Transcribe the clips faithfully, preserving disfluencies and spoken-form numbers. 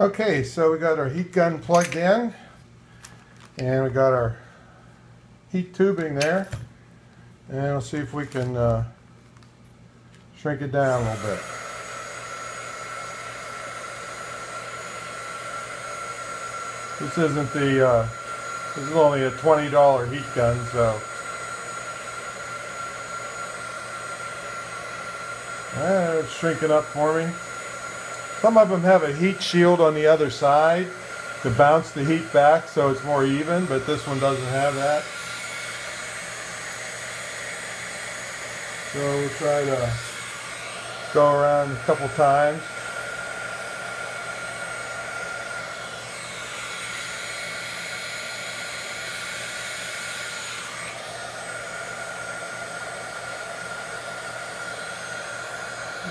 Okay, so we got our heat gun plugged in, and we got our heat tubing there, and we'll see if we can uh, shrink it down a little bit. This isn't the, uh, this is only a twenty dollar heat gun, so. Uh, it's shrinking up for me. Some of them have a heat shield on the other side to bounce the heat back so it's more even, but this one doesn't have that. So we'll try to go around a couple times.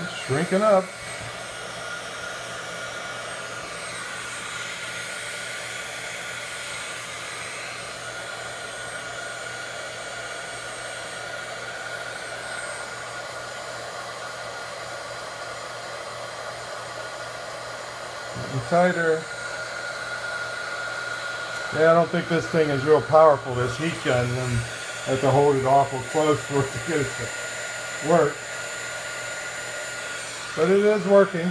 It's shrinking up. Tighter. Yeah, I don't think this thing is real powerful, this heat gun. And I have to hold it awful close for it to get it to work. But it is working.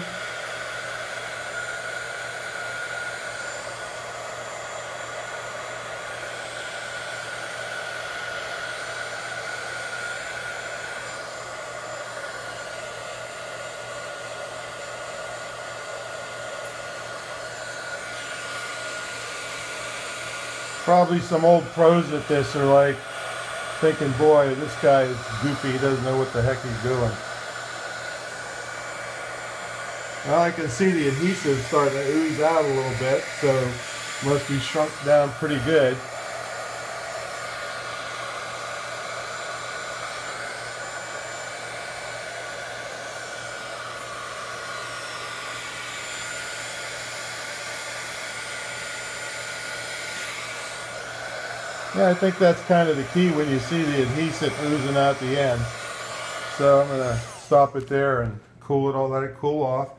Probably some old pros at this are like thinking, boy, this guy is goofy. He doesn't know what the heck he's doing. Well, I can see the adhesive starting to ooze out a little bit, so must be shrunk down pretty good. Yeah, I think that's kind of the key when you see the adhesive oozing out the end. So I'm going to stop it there and cool it all, let it cool off.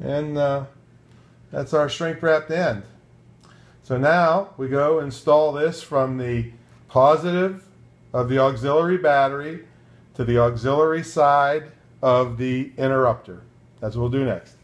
And uh, that's our shrink wrapped end. So now we go install this from the positive of the auxiliary battery to the auxiliary side of the interrupter. That's what we'll do next.